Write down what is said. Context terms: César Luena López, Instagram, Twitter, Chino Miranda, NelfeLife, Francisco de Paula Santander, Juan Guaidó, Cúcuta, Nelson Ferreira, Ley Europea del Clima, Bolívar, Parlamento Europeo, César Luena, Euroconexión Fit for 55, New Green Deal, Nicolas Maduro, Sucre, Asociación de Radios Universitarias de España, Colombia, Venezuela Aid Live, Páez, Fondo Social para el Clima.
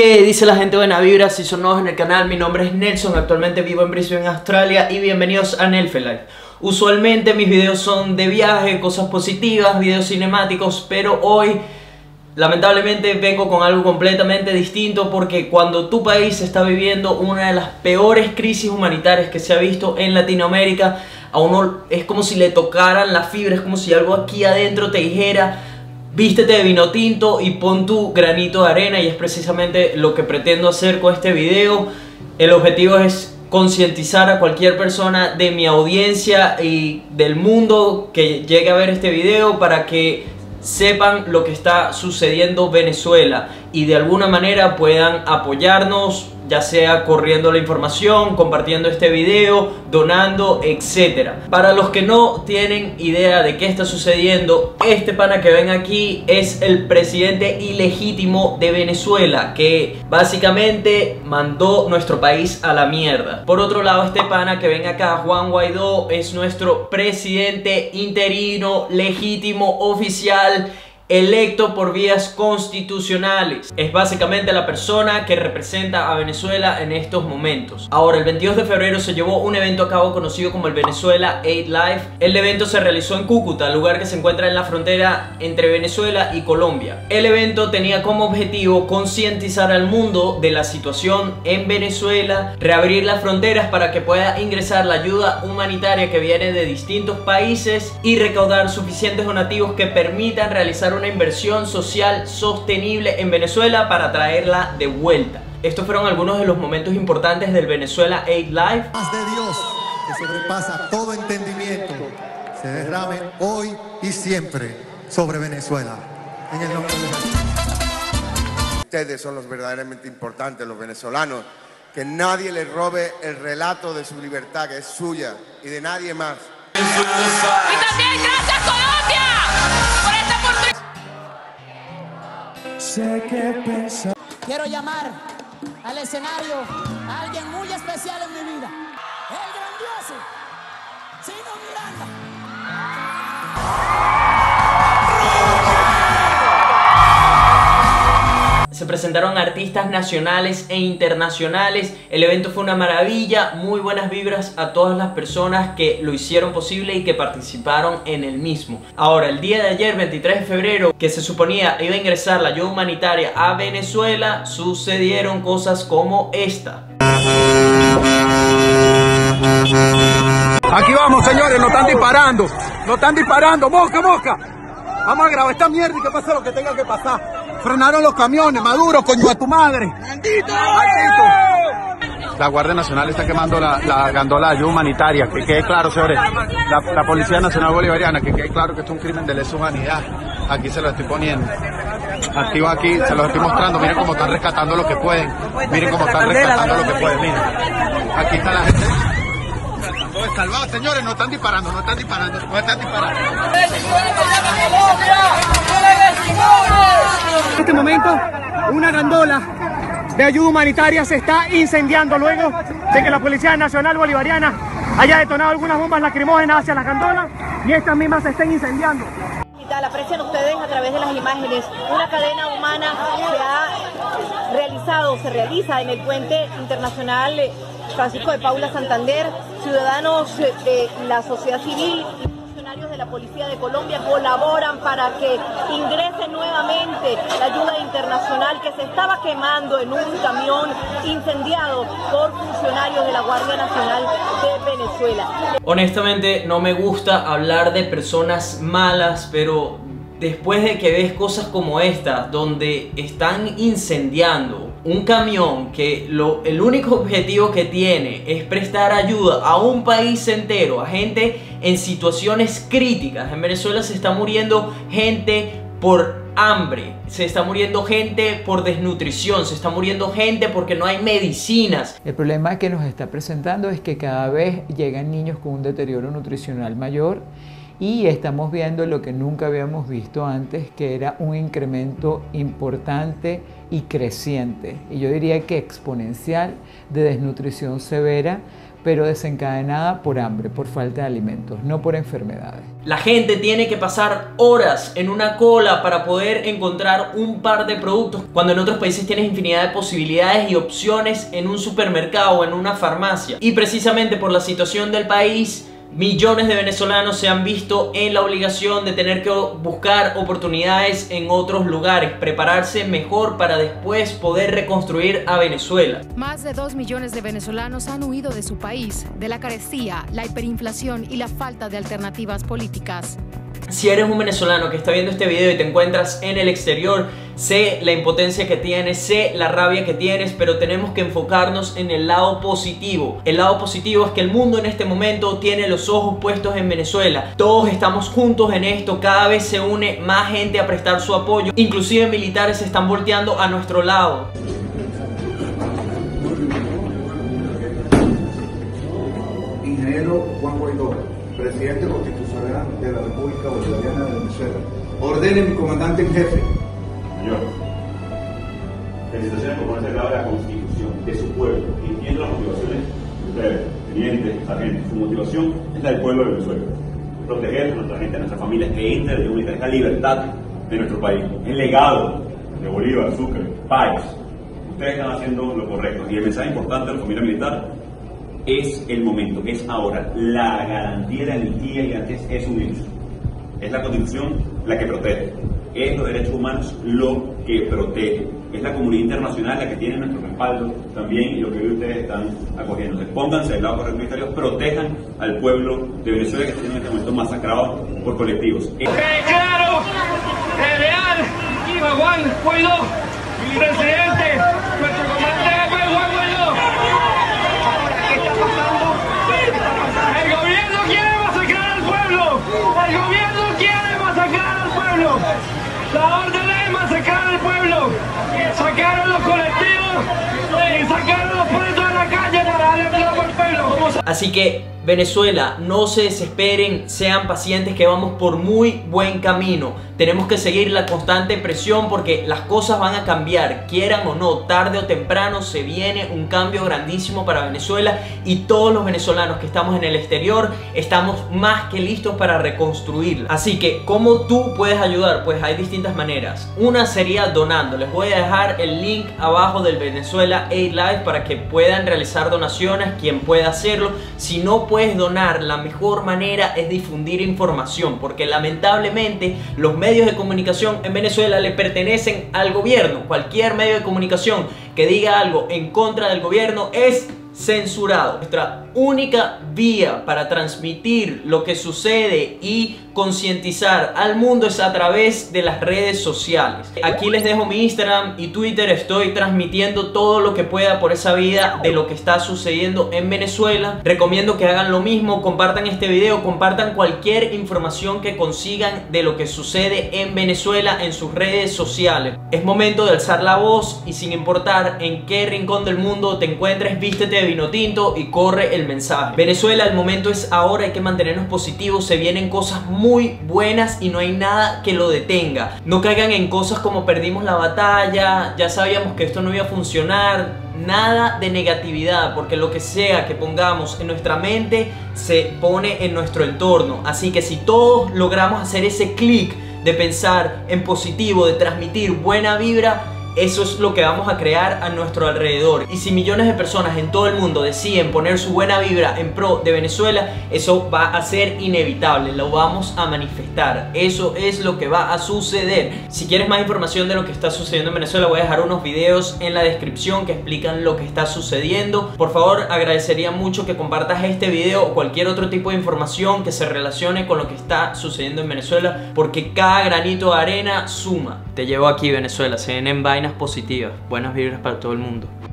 ¿Qué dice la gente buena vibra? Si son nuevos en el canal, mi nombre es Nelson, actualmente vivo en Brisbane, Australia, y bienvenidos a NelfeLife. Usualmente mis videos son de viaje, cosas positivas, videos cinemáticos, pero hoy lamentablemente vengo con algo completamente distinto, porque cuando tu país está viviendo una de las peores crisis humanitarias que se ha visto en Latinoamérica, a uno es como si le tocaran la fibra, es como si algo aquí adentro te dijera: vístete de vino tinto y pon tu granito de arena. Y es precisamente lo que pretendo hacer con este video. El objetivo es concientizar a cualquier persona de mi audiencia y del mundo que llegue a ver este video para que sepan lo que está sucediendo en Venezuela y de alguna manera puedan apoyarnos, ya sea corriendo la información, compartiendo este video, donando, etcétera. Para los que no tienen idea de qué está sucediendo, este pana que ven aquí es el presidente ilegítimo de Venezuela, que básicamente mandó nuestro país a la mierda. Por otro lado, este pana que ven acá, Juan Guaidó, es nuestro presidente interino, legítimo, oficial, electo por vías constitucionales. Es básicamente la persona que representa a Venezuela en estos momentos. Ahora, el 22 de febrero se llevó un evento a cabo conocido como el Venezuela Aid Live. El evento se realizó en Cúcuta, lugar que se encuentra en la frontera entre Venezuela y Colombia. El evento tenía como objetivo concientizar al mundo de la situación en Venezuela, reabrir las fronteras para que pueda ingresar la ayuda humanitaria que viene de distintos países y recaudar suficientes donativos que permitan realizar una inversión social sostenible en Venezuela para traerla de vuelta. Estos fueron algunos de los momentos importantes del Venezuela Aid Live. La paz de Dios, que sobrepasa todo entendimiento, se derrame hoy y siempre sobre Venezuela. En el nombre de Dios. Ustedes son los verdaderamente importantes, los venezolanos. Que nadie les robe el relato de su libertad, que es suya, y de nadie más. Y también gracias, Colombia, por esta oportunidad. Quiero llamar al escenario a alguien muy especial en mi vida, el grandioso Chino Miranda. Se presentaron artistas nacionales e internacionales. El evento fue una maravilla, muy buenas vibras a todas las personas que lo hicieron posible y que participaron en el mismo. Ahora, el día de ayer, 23 de febrero, que se suponía iba a ingresar la ayuda humanitaria a Venezuela, sucedieron cosas como esta. Aquí vamos, señores, nos están disparando, mosca, Vamos a grabar esta mierda y que pase lo que tenga que pasar. Frenaron los camiones, Maduro, coño a tu madre. ¡Maldito! La Guardia Nacional está quemando la gandola de ayuda humanitaria, que quede claro, señores. La Policía Nacional Bolivariana, que quede claro que esto es un crimen de lesa humanidad. Aquí se lo estoy poniendo. Activo aquí, se los estoy mostrando. Miren cómo están rescatando lo que pueden. Miren cómo están rescatando lo que pueden. Miren. Aquí está la gente. Tratando de salvar, señores. No están disparando, En este momento, una gandola de ayuda humanitaria se está incendiando luego de que la Policía Nacional Bolivariana haya detonado algunas bombas lacrimógenas hacia las gandolas y estas mismas se están incendiando. Aprecian ustedes a través de las imágenes una cadena humana que ha realizado, se realiza en el puente internacional Francisco de Paula Santander, ciudadanos de la sociedad civil y funcionarios de la Policía de Colombia colaboran para que ingrese nuevamente la ayuda internacional que se estaba quemando en un camión incendiado por funcionarios de la Guardia Nacional de Venezuela. Honestamente, no me gusta hablar de personas malas, pero después de que ves cosas como esta, donde están incendiando un camión que el único objetivo que tiene es prestar ayuda a un país entero, a gente en situaciones críticas. En Venezuela se está muriendo gente por hambre, se está muriendo gente por desnutrición, se está muriendo gente porque no hay medicinas. El problema que nos está presentando es que cada vez llegan niños con un deterioro nutricional mayor y estamos viendo lo que nunca habíamos visto antes, que era un incremento importante y creciente, y yo diría que exponencial, de desnutrición severa, pero desencadenada por hambre, por falta de alimentos, no por enfermedades. La gente tiene que pasar horas en una cola para poder encontrar un par de productos, cuando en otros países tienes infinidad de posibilidades y opciones en un supermercado o en una farmacia. Y precisamente por la situación del país, millones de venezolanos se han visto en la obligación de tener que buscar oportunidades en otros lugares, prepararse mejor para después poder reconstruir a Venezuela. Más de 2 millones de venezolanos han huido de su país, de la carestía, la hiperinflación y la falta de alternativas políticas. Si eres un venezolano que está viendo este video y te encuentras en el exterior, sé la impotencia que tienes, sé la rabia que tienes, pero tenemos que enfocarnos en el lado positivo. El lado positivo es que el mundo en este momento tiene los ojos puestos en Venezuela. Todos estamos juntos en esto, cada vez se une más gente a prestar su apoyo. Inclusive militares se están volteando a nuestro lado. Ingeniero Juan Guaidó, presidente constitucional de la República Bolivariana de Venezuela, ordene mi comandante en jefe. Señor, felicitaciones por ponerse al lado de la Constitución, de su pueblo, y entiendo las motivaciones de ustedes, tenientes, sargentos. Su motivación es la del pueblo de Venezuela. Proteger a nuestra gente, a nuestras familias, que entre de unidad, es la libertad de nuestro país. El legado de Bolívar, Sucre, Páez. Ustedes están haciendo lo correcto. Y el mensaje importante de la familia militar es el momento, es ahora. La garantía de amnistía y antes es unirse. Es la Constitución la que protege. Es los derechos humanos lo que protege. Es la comunidad internacional la que tiene nuestro respaldo también, y lo que hoy ustedes están acogiendo. Pónganse del lado correcto, militares, protejan al pueblo de Venezuela que está en este momento masacrado por colectivos. Declaro real y a Juan Guaidó, presidente, nuestro comandante Juan Guaidó. ¿Qué está pasando? El gobierno quiere masacrar al pueblo. El gobierno quiere masacrar al pueblo. La orden es masacrar al pueblo. Sacaron los colectivos y sacaron los puestos de la calle para darle plata al pueblo. Así que, Venezuela, no se desesperen, sean pacientes, que vamos por muy buen camino. Tenemos que seguir la constante presión porque las cosas van a cambiar, quieran o no, tarde o temprano se viene un cambio grandísimo para Venezuela, y todos los venezolanos que estamos en el exterior estamos más que listos para reconstruirla. Así que, ¿cómo tú puedes ayudar? Pues hay distintas maneras. Una sería donando. Les voy a dejar el link abajo del Venezuela Aid Live para que puedan realizar donaciones, quien pueda hacerlo. Si no puedes donar, la mejor manera es difundir información, porque lamentablemente los medios de comunicación en Venezuela le pertenecen al gobierno. Cualquier medio de comunicación que diga algo en contra del gobierno es censurado. Nuestra única vía para transmitir lo que sucede y concientizar al mundo es a través de las redes sociales. Aquí les dejo mi Instagram y Twitter. Estoy transmitiendo todo lo que pueda por esa vida de lo que está sucediendo en Venezuela. Recomiendo que hagan lo mismo, compartan este video, compartan cualquier información que consigan de lo que sucede en Venezuela en sus redes sociales. Es momento de alzar la voz, y sin importar en qué rincón del mundo te encuentres, vístete de vino tinto y corre el mensaje. Venezuela, el momento es ahora, hay que mantenernos positivos, se vienen cosas muy buenas y no hay nada que lo detenga. No caigan en cosas como perdimos la batalla, ya sabíamos que esto no iba a funcionar. Nada de negatividad, porque lo que sea que pongamos en nuestra mente se pone en nuestro entorno. Así que si todos logramos hacer ese clic de pensar en positivo, de transmitir buena vibra, eso es lo que vamos a crear a nuestro alrededor. Y si millones de personas en todo el mundo deciden poner su buena vibra en pro de Venezuela, eso va a ser inevitable, lo vamos a manifestar. Eso es lo que va a suceder. Si quieres más información de lo que está sucediendo en Venezuela, voy a dejar unos videos en la descripción que explican lo que está sucediendo. Por favor, agradecería mucho que compartas este video o cualquier otro tipo de información que se relacione con lo que está sucediendo en Venezuela, porque cada granito de arena suma. Te llevo aquí, Venezuela, se vienen vainas positivas, buenas vibras para todo el mundo.